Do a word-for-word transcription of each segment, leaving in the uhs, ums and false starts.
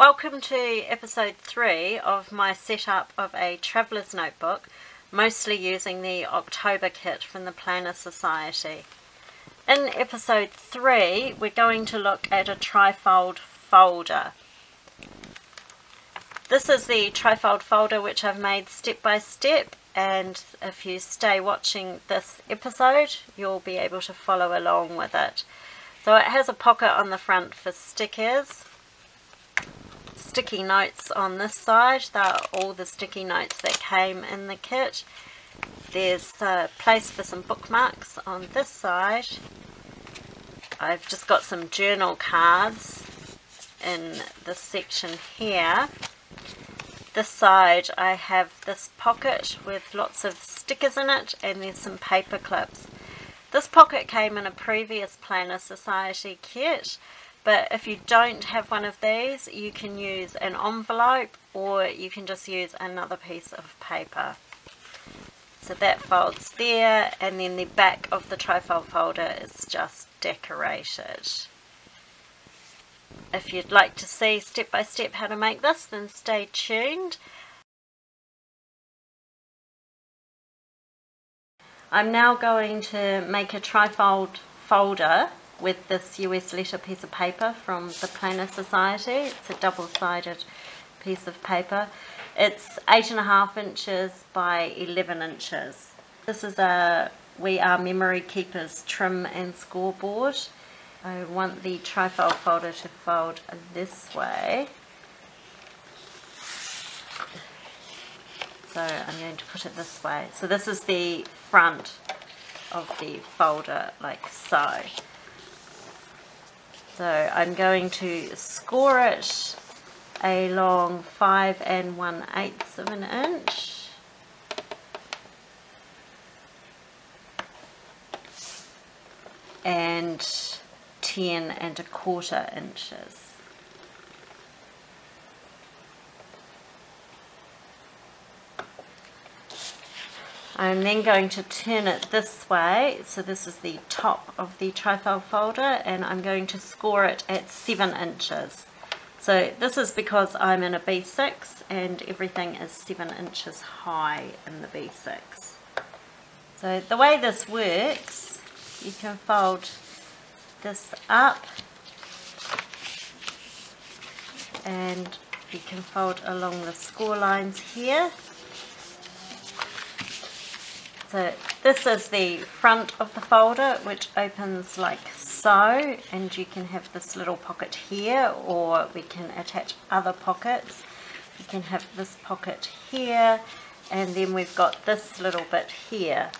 Welcome to episode three of my setup of a traveller's notebook, mostly using the October kit from the Planner Society. In episode three, we're going to look at a trifold folder. This is the trifold folder which I've made step by step, and if you stay watching this episode, you'll be able to follow along with it. So it has a pocket on the front for stickers, sticky notes on this side, they are all the sticky notes that came in the kit. There's a place for some bookmarks on this side. I've just got some journal cards in this section here. This side I have this pocket with lots of stickers in it, and there's some paper clips. This pocket came in a previous Planner Society kit, but if you don't have one of these, you can use an envelope or you can just use another piece of paper. So that folds there, and then the back of the trifold folder is just decorated. If you'd like to see step by step how to make this, then stay tuned. I'm now going to make a trifold folder with this U S letter piece of paper from the Planner Society. It's a double-sided piece of paper. It's eight and a half inches by eleven inches. This is a We Are Memory Keepers trim and scoreboard. I want the trifold folder to fold this way. So I'm going to put it this way. So this is the front of the folder, like so. So I'm going to score it along five and one eighths of an inch. And ten and a quarter inches. I'm then going to turn it this way, so this is the top of the trifold folder, and I'm going to score it at seven inches. So this is because I'm in a B six and everything is seven inches high in the B six. So the way this works, you can fold this up and you can fold along the score lines here. So this is the front of the folder, which opens like so, and you can have this little pocket here, or we can attach other pockets. You can have this pocket here, and then we've got this little bit here.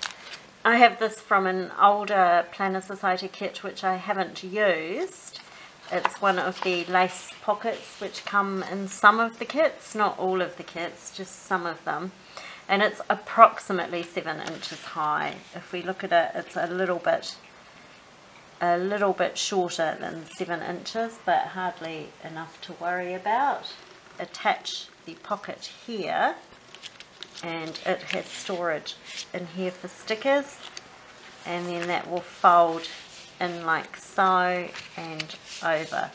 I have this from an older Planner Society kit which I haven't used. It's one of the lace pockets which come in some of the kits, not all of the kits, just some of them. And it's approximately seven inches high. If we look at it, it's a little bit, a little bit shorter than seven inches, but hardly enough to worry about. Attach the pocket here, and it has storage in here for stickers, and then that will fold in like so and over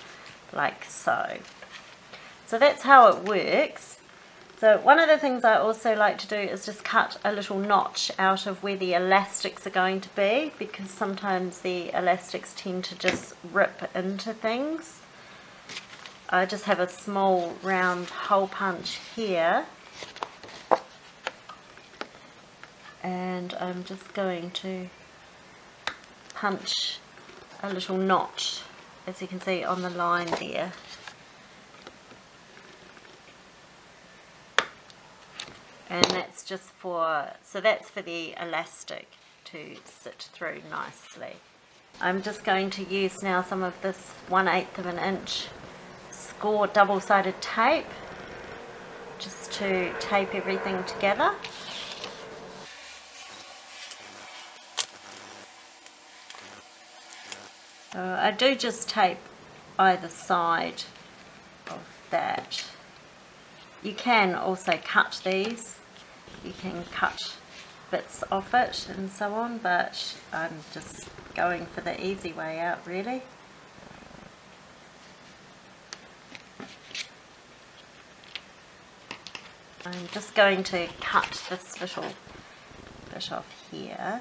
like so. So that's how it works. So one of the things I also like to do is just cut a little notch out of where the elastics are going to be, because sometimes the elastics tend to just rip into things. I just have a small round hole punch here, and I'm just going to punch a little notch, as you can see on the line there. And that's just for, so that's for the elastic to sit through nicely. I'm just going to use now some of this one eighth of an inch score double-sided tape, just to tape everything together. So I do just tape either side of that. You can also cut these, you can cut bits off it and so on, but I'm just going for the easy way out really. I'm just going to cut this little bit off here.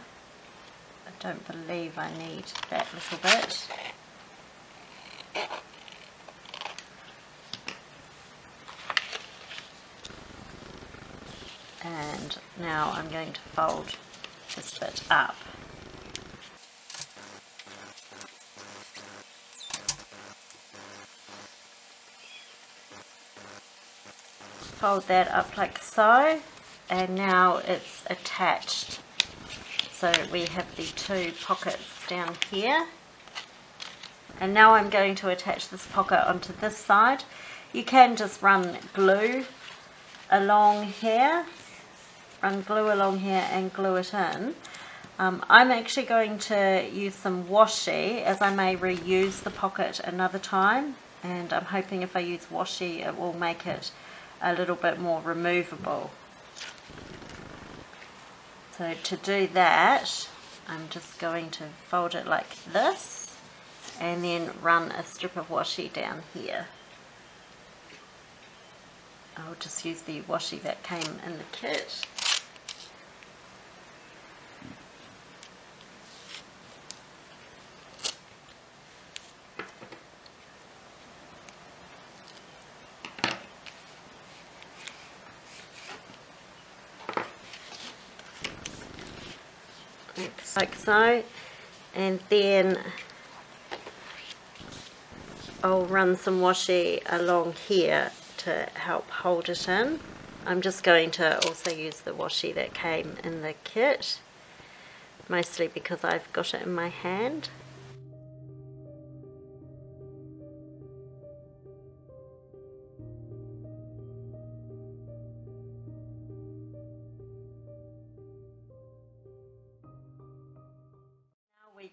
I don't believe I need that little bit. And now I'm going to fold this bit up. Fold that up like so, and now it's attached. So we have the two pockets down here, and now I'm going to attach this pocket onto this side. You can just run glue along here, run glue along here and glue it in. Um, I'm actually going to use some washi, as I may reuse the pocket another time, and I'm hoping if I use washi it will make it a little bit more removable. So to do that, I'm just going to fold it like this and then run a strip of washi down here. I'll just use the washi that came in the kit. Like so, and then I'll run some washi along here to help hold it in. I'm just going to also use the washi that came in the kit, mostly because I've got it in my hand.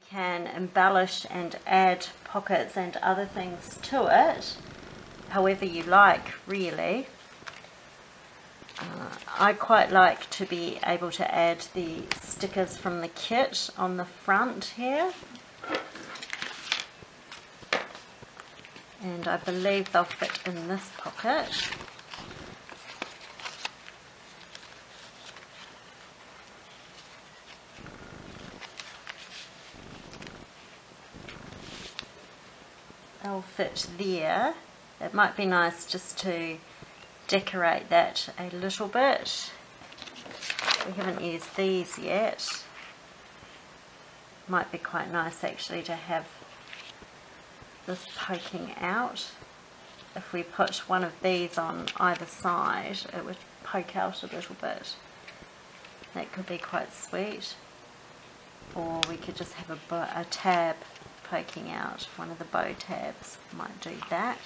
Can embellish and add pockets and other things to it however you like, really. uh, I quite like to be able to add the stickers from the kit on the front here, and I believe they'll fit in this pocket. They'll fit there. It might be nice just to decorate that a little bit. We haven't used these yet. Might be quite nice actually to have this poking out. If we put one of these on either side, it would poke out a little bit. That could be quite sweet. Or we could just have a, a tab poking out. One of the bow tabs might do that.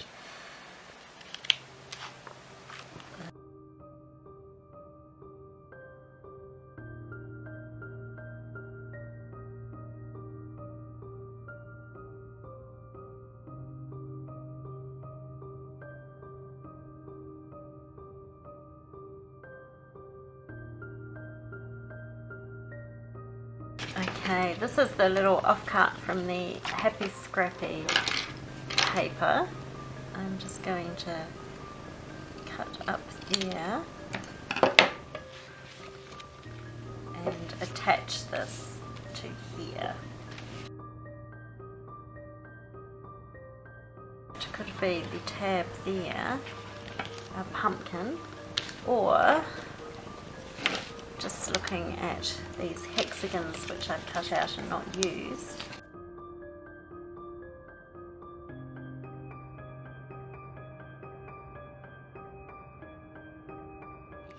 Okay, this is the little offcut from the Happy Scrappy paper. I'm just going to cut up there and attach this to here. It could be the tab there, a pumpkin, or just looking at these hexagons which I've cut out and not used.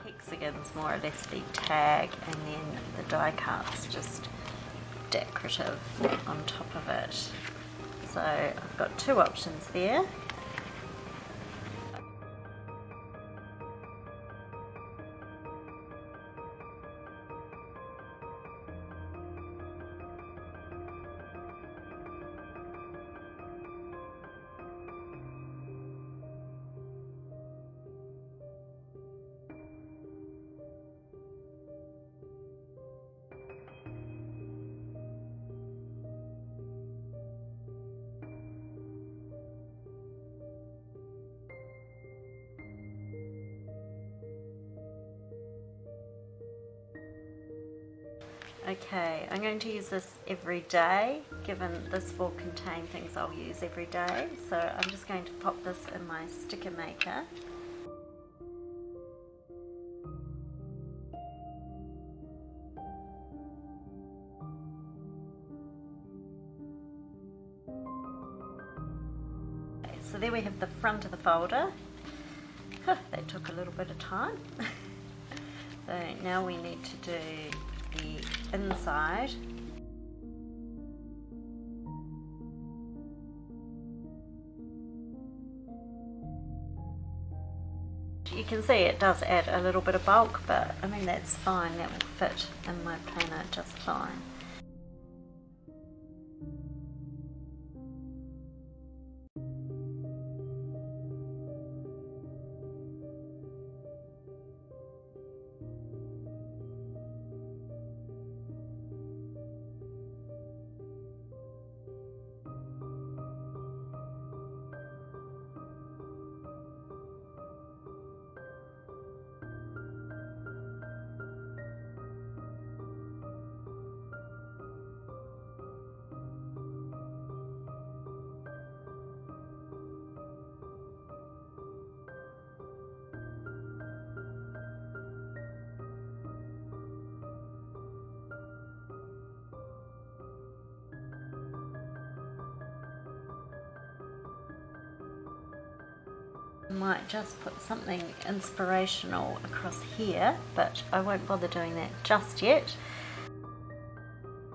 Hexagons more or less the tag, and then the die cuts just decorative on top of it. So I've got two options there. Okay, I'm going to use this every day, given this will contain things I'll use every day. So I'm just going to pop this in my sticker maker. Okay, so there we have the front of the folder. Huh, that took a little bit of time. So now we need to do the inside. You can see it does add a little bit of bulk, but I mean that's fine, that will fit in my planner just fine. Might just put something inspirational across here, but I won't bother doing that just yet.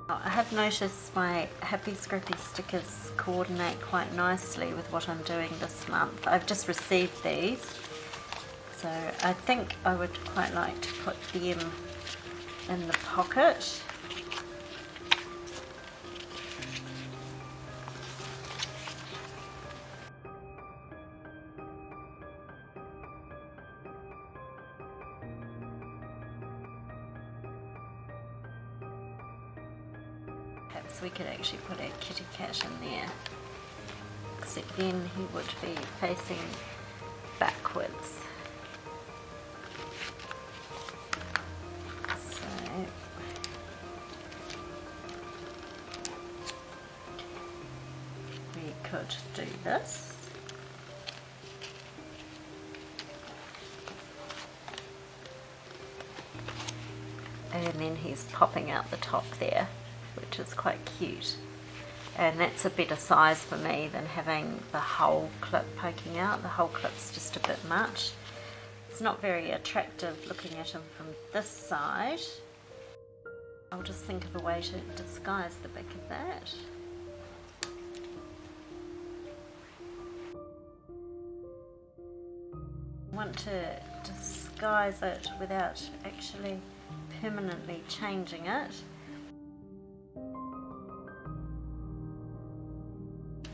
I have noticed my Happy Scrappy stickers coordinate quite nicely with what I'm doing this month. I've just received these, so I think I would quite like to put them in the pocket. Perhaps we could actually put our kitty cat in there, except then he would be facing backwards. So we could do this. And then he's popping out the top there, which is quite cute, and that's a better size for me than having the whole clip poking out. The whole clip's just a bit much. It's not very attractive looking at him from this side. I'll just think of a way to disguise the back of that. I want to disguise it without actually permanently changing it,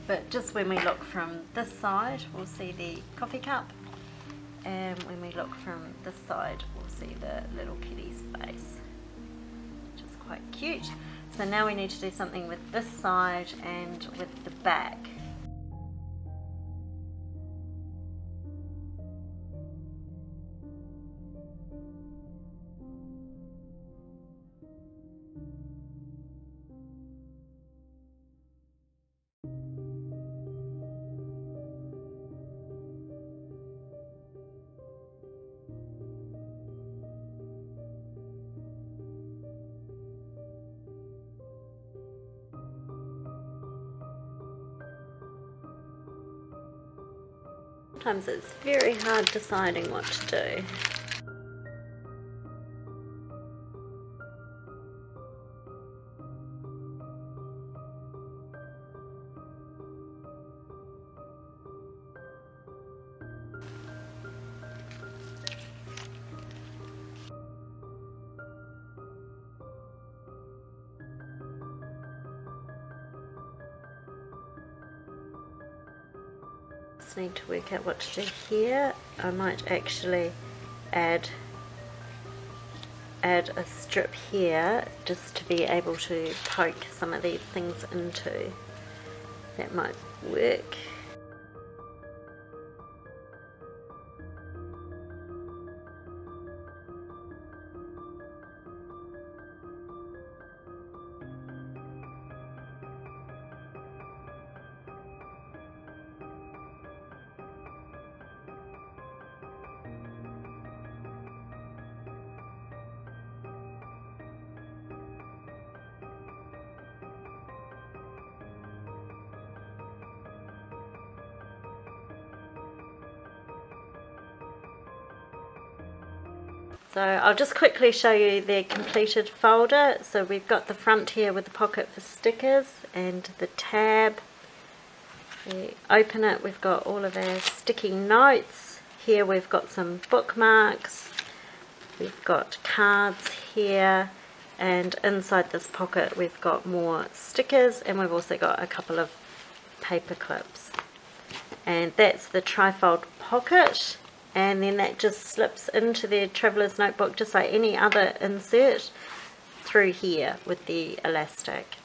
but just when we look from this side we'll see the coffee cup, and when we look from this side we'll see the little kitty's face, which is quite cute. So now we need to do something with this side and with the back. Sometimes it's very hard deciding what to do. Need to work out what to do here. I might actually add add a strip here just to be able to poke some of these things into. That might work. So I'll just quickly show you the completed folder. So we've got the front here with the pocket for stickers and the tab. We open it, we've got all of our sticky notes. Here we've got some bookmarks. We've got cards here, and inside this pocket we've got more stickers, and we've also got a couple of paper clips. And that's the trifold pocket, and then that just slips into the traveller's notebook just like any other insert through here with the elastic.